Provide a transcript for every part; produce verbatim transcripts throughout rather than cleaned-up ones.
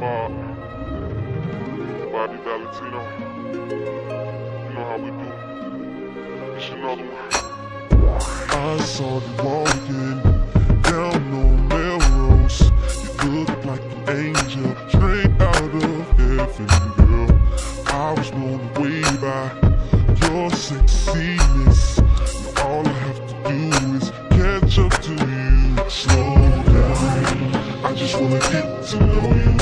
vibe. Bobby Valentino. You know how we do. It's another one. I saw you walking down on Melrose. You look like an angel, straight out of heaven, girl. I was blown away by your sexiness. Now all I have to do is catch up to you. Slow down, I just wanna get to know you.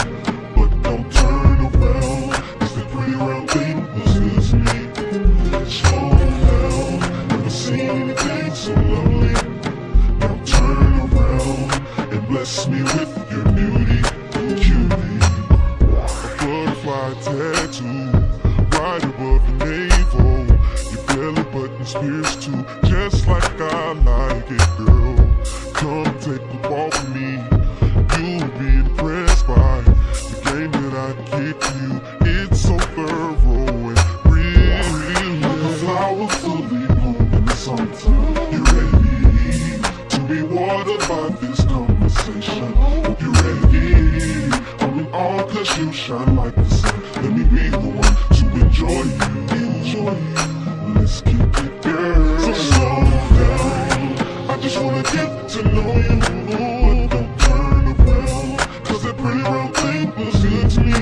But don't turn around, 'cause that pretty round thing was just me. Slow down, never seen anything so lovely. Now turn around and bless me with your beauty, cutie. A butterfly tattoo right above your navel. Your belly button's pierced too, just like I like it, girl. Come take a walk with me, you'll be impressed by the game that I give you. It's so thorough and real. Like a flower fully blown in the summertime. You're ready to be watered by this conversation. Hope you're ready. I'm in awe 'cause you shine like the sun. Let me be the one to enjoy you. Enjoy you. Let's keep it, girl. So slow down. I just wanna get to know you. But don't turn around, 'cause that pretty round thing was good to me.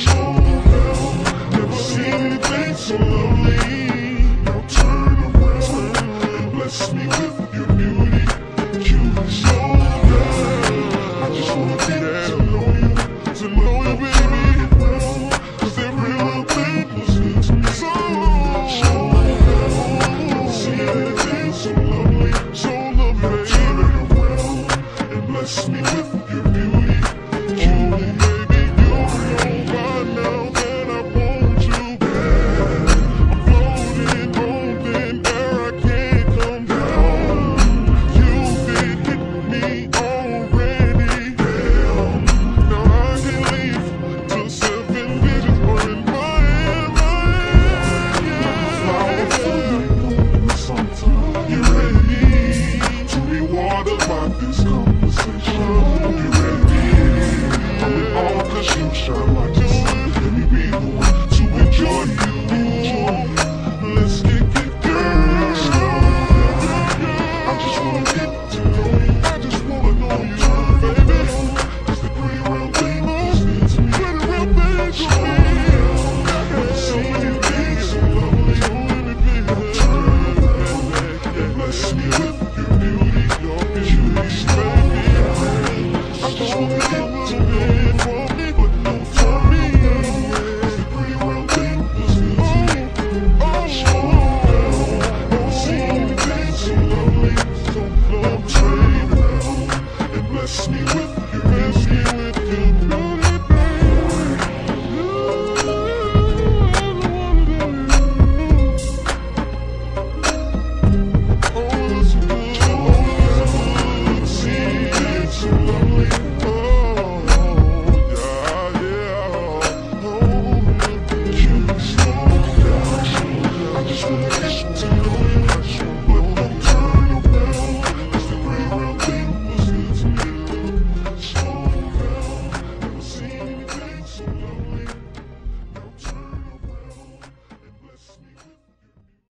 Slow down. Never seen anything so lovely. Now turn around and bless me with your beauty. Cute. Slow down. I just wanna get to know you. To know you, baby. Bless me with your beauty, cutie. Baby, you know by now that I want you bad. I'm floating on thin air, I can't come down. Cupid hit me already. Damn. Now I can leave till seven digits were in my head, my head. Yeah. Sometime you're ready to be watered by this conversation. I'll be ready. I'm in awe 'cause you shine like the sun. Let me be the one to enjoy you. Let's get it, girl. Slow down. I just wanna get to know you. I just wanna know you, baby. 'Cause the pretty round thing was good to me. Pretty round thing to me. Never seen anything so lovely. Now turn around and bless me with your beauty, your beauty. I just wanna get to know you.